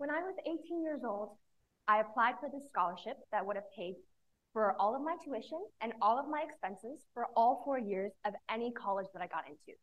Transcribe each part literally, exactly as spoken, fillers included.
When I was eighteen years old, I applied for this scholarship that would have paid for all of my tuition and all of my expenses for all four years of any college that I got into.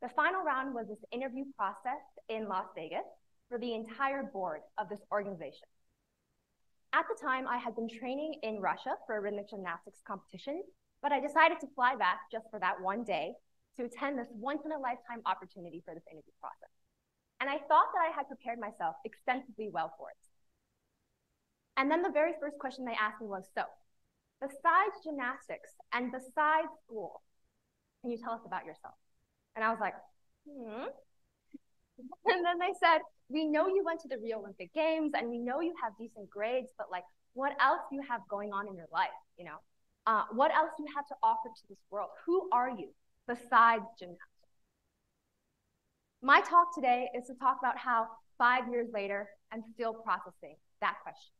The final round was this interview process in Las Vegas for the entire board of this organization. At the time, I had been training in Russia for a rhythmic gymnastics competition, but I decided to fly back just for that one day to attend this once-in-a-lifetime opportunity for this interview process. And I thought that I had prepared myself extensively well for it. And then the very first question they asked me was, so, besides gymnastics and besides school, can you tell us about yourself? And I was like, hmm? And then they said, we know you went to the Rio Olympic Games and we know you have decent grades, but like, what else do you have going on in your life, you know? Uh, what else do you have to offer to this world? Who are you besides gymnastics? My talk today is to talk about how five years later, I'm still processing that question.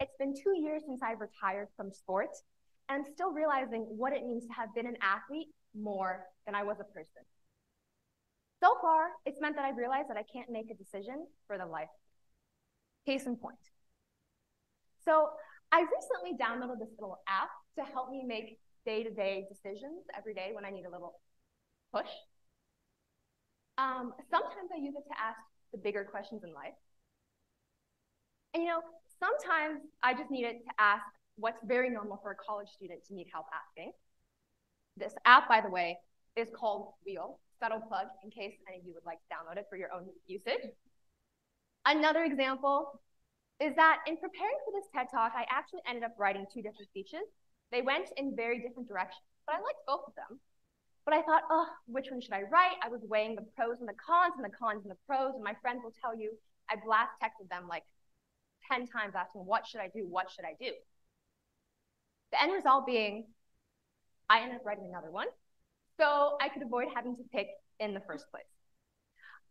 It's been two years since I've retired from sports, and I'm still realizing what it means to have been an athlete more than I was a person. So far, it's meant that I've realized that I can't make a decision for the life. Case in point. So I recently downloaded this little app to help me make day-to-day decisions every day when I need a little push. Um, sometimes I use it to ask the bigger questions in life. And you know, sometimes I just need it to ask what's very normal for a college student to need help asking. This app, by the way, is called Wheel. Subtle plug in case any of you would like to download it for your own usage. Another example is that in preparing for this TED Talk, I actually ended up writing two different speeches. They went in very different directions, but I liked both of them. But I thought, oh, which one should I write? I was weighing the pros and the cons and the cons and the pros, and my friends will tell you, I blast texted them like ten times asking, what should I do, what should I do? The end result being, I ended up writing another one, so I could avoid having to pick in the first place.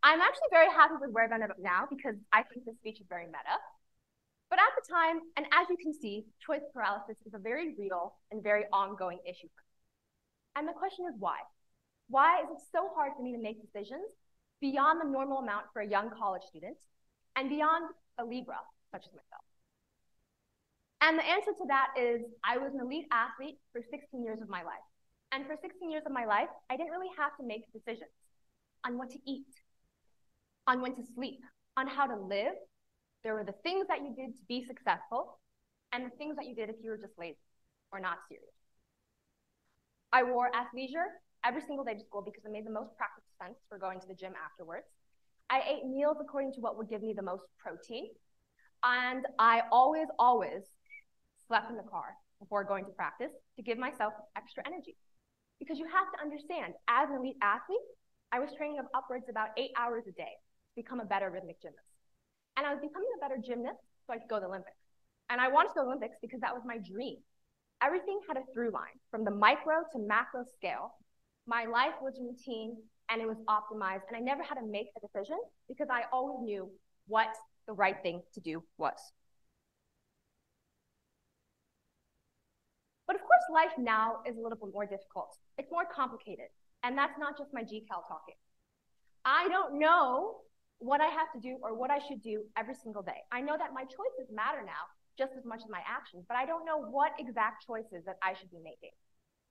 I'm actually very happy with where I've ended up now because I think this speech is very meta. But at the time, and as you can see, choice paralysis is a very real and very ongoing issue. And the question is why? Why is it so hard for me to make decisions beyond the normal amount for a young college student and beyond a Libra, such as myself? And the answer to that is I was an elite athlete for sixteen years of my life. And for sixteen years of my life, I didn't really have to make decisions on what to eat, on when to sleep, on how to live. There were the things that you did to be successful and the things that you did if you were just lazy or not serious. I wore athleisure every single day to school because it made the most practical sense for going to the gym afterwards. I ate meals according to what would give me the most protein. And I always, always slept in the car before going to practice to give myself extra energy. Because you have to understand, as an elite athlete, I was training of upwards about eight hours a day to become a better rhythmic gymnast. And I was becoming a better gymnast so I could go to the Olympics. And I wanted to go to the Olympics because that was my dream. Everything had a through line, from the micro to macro scale. My life was routine and it was optimized, and I never had to make a decision because I always knew what the right thing to do was. But of course, life now is a little bit more difficult. It's more complicated. And that's not just my G Cal talking. I don't know what I have to do or what I should do every single day. I know that my choices matter now just as much as my actions, but I don't know what exact choices that I should be making.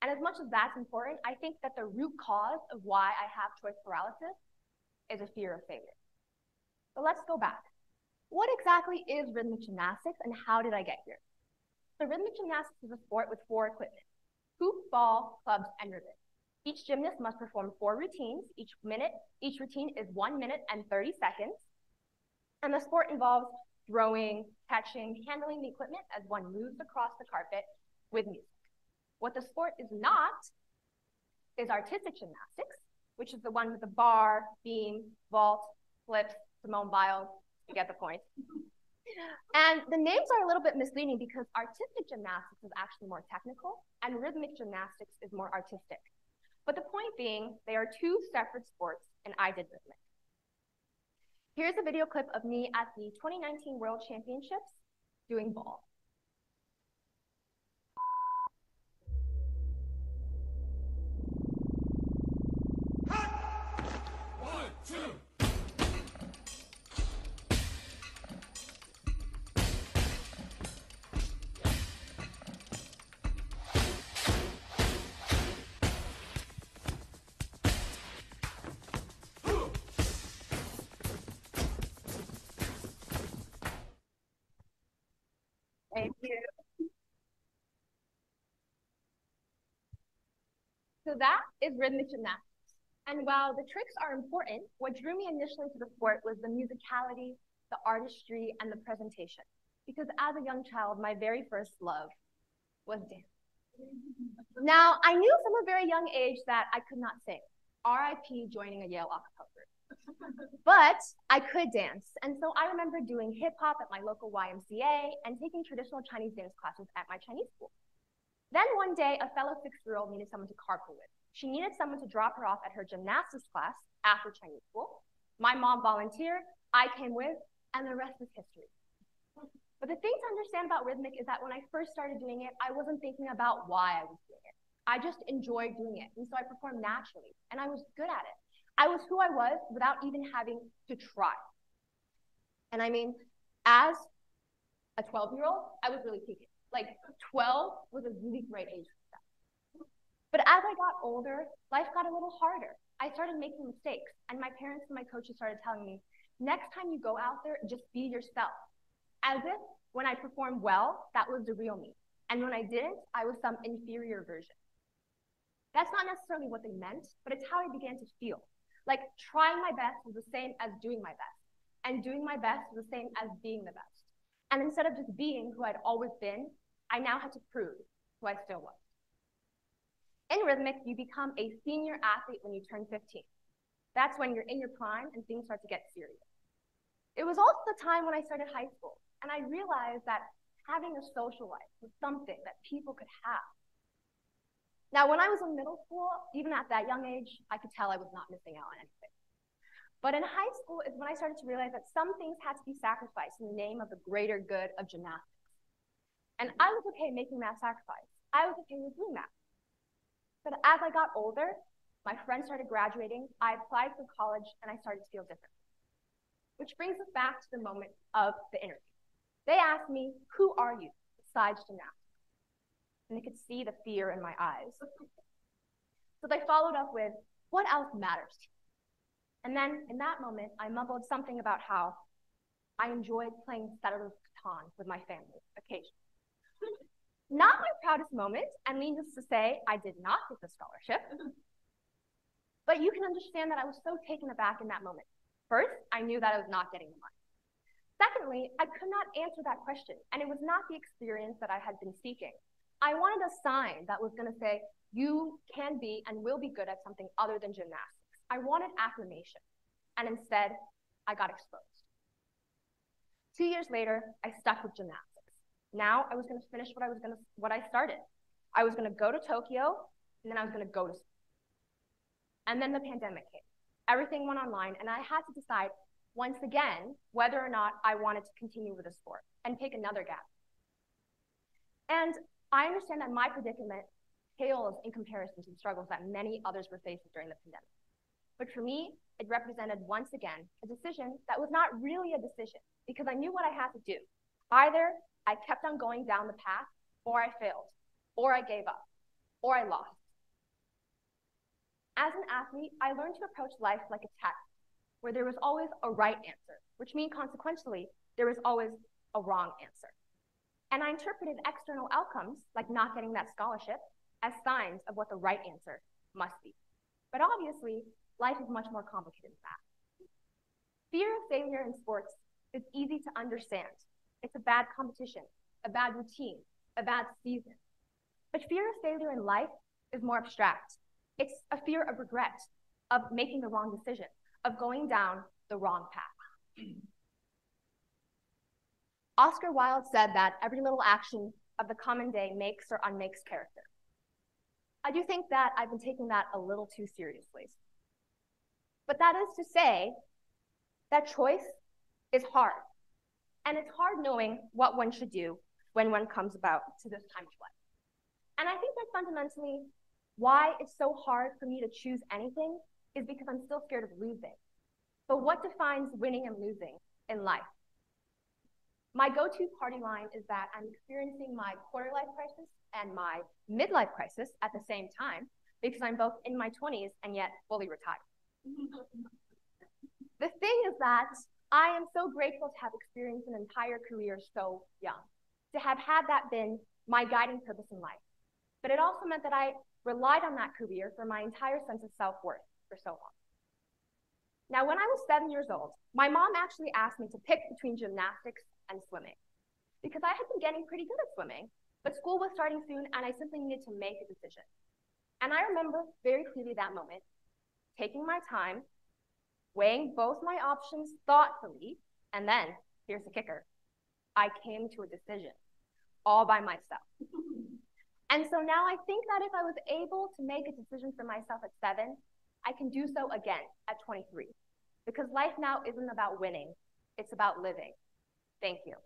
And as much as that's important, I think that the root cause of why I have choice paralysis is a fear of failure. But let's go back. What exactly is rhythmic gymnastics and how did I get here? So rhythmic gymnastics is a sport with four equipment: hoop, ball, clubs, and ribbon. Each gymnast must perform four routines. Each minute, each routine is one minute and thirty seconds. And the sport involves throwing, catching, handling the equipment as one moves across the carpet with music. What the sport is not is artistic gymnastics, which is the one with the bar, beam, vault, flips, Simone Biles, you get the point. And the names are a little bit misleading because artistic gymnastics is actually more technical and rhythmic gymnastics is more artistic. But the point being, they are two separate sports and I did rhythmic. Here's a video clip of me at the twenty nineteen World Championships doing ball. One, two. Thank you. So that is rhythmic gymnastics. And while the tricks are important, what drew me initially to the sport was the musicality, the artistry, and the presentation. Because as a young child, my very first love was dance. Now, I knew from a very young age that I could not sing, R I P joining a Yale a cappella group. But I could dance, and so I remember doing hip-hop at my local Y M C A and taking traditional Chinese dance classes at my Chinese school. Then one day, a fellow six-year-old needed someone to carpool with. She needed someone to drop her off at her gymnastics class after Chinese school. My mom volunteered, I came with, and the rest is history. But the thing to understand about rhythmic is that when I first started doing it, I wasn't thinking about why I was doing it. I just enjoyed doing it, and so I performed naturally, and I was good at it. I was who I was without even having to try. And I mean, as a twelve-year-old, I was really peaking. Like, twelve was a really great age. But as I got older, life got a little harder. I started making mistakes, and my parents and my coaches started telling me, next time you go out there, just be yourself. As if when I performed well, that was the real me. And when I didn't, I was some inferior version. That's not necessarily what they meant, but it's how I began to feel. Like, trying my best was the same as doing my best. And doing my best was the same as being the best. And instead of just being who I'd always been, I now had to prove who I still was. In rhythmic, you become a senior athlete when you turn fifteen. That's when you're in your prime and things start to get serious. It was also the time when I started high school, and I realized that having a social life was something that people could have. Now, when I was in middle school, even at that young age, I could tell I was not missing out on anything. But in high school is when I started to realize that some things had to be sacrificed in the name of the greater good of gymnastics. And I was okay making that sacrifice. I was okay with doing that. But as I got older, my friends started graduating, I applied for college, and I started to feel different. Which brings us back to the moment of the interview. They asked me, who are you besides gymnastics? And they could see the fear in my eyes. So they followed up with, what else matters? And then in that moment, I mumbled something about how I enjoyed playing Settlers of Catan with my family occasionally. Not my proudest moment, and needless to say, I did not get the scholarship. But you can understand that I was so taken aback in that moment. First, I knew that I was not getting the money. Secondly, I could not answer that question, and it was not the experience that I had been seeking. I wanted a sign that was going to say, you can be and will be good at something other than gymnastics. I wanted affirmation, and instead, I got exposed. Two years later, I stuck with gymnastics. Now I was going to finish what I was going to, what I started. I was going to go to Tokyo, and then I was going to go to school. And then the pandemic came. Everything went online, and I had to decide once again whether or not I wanted to continue with the sport and take another gap. And I understand that my predicament pales in comparison to the struggles that many others were facing during the pandemic. But for me, it represented once again a decision that was not really a decision because I knew what I had to do. Either I kept on going down the path, or I failed, or I gave up, or I lost. As an athlete, I learned to approach life like a test, where there was always a right answer, which means consequentially, there was always a wrong answer. And I interpreted external outcomes, like not getting that scholarship, as signs of what the right answer must be. But obviously, life is much more complicated than that. Fear of failure in sports is easy to understand. It's a bad competition, a bad routine, a bad season. But fear of failure in life is more abstract. It's a fear of regret, of making the wrong decision, of going down the wrong path. Oscar Wilde said that every little action of the common day makes or unmakes character. I do think that I've been taking that a little too seriously. But that is to say that choice is hard. And it's hard knowing what one should do when one comes about to this time of life. And I think that fundamentally why it's so hard for me to choose anything is because I'm still scared of losing. But what defines winning and losing in life? My go-to party line is that I'm experiencing my quarter-life crisis and my midlife crisis at the same time because I'm both in my twenties and yet fully retired. The thing is that I am so grateful to have experienced an entire career so young, to have had that been my guiding purpose in life. But it also meant that I relied on that career for my entire sense of self-worth for so long. Now, when I was seven years old, my mom actually asked me to pick between gymnastics and swimming, because I had been getting pretty good at swimming, but school was starting soon and I simply needed to make a decision. And I remember very clearly that moment, taking my time, weighing both my options thoughtfully, and then, here's the kicker, I came to a decision all by myself. And so now I think that if I was able to make a decision for myself at seven, I can do so again at twenty-three, because life now isn't about winning, it's about living. Thank you.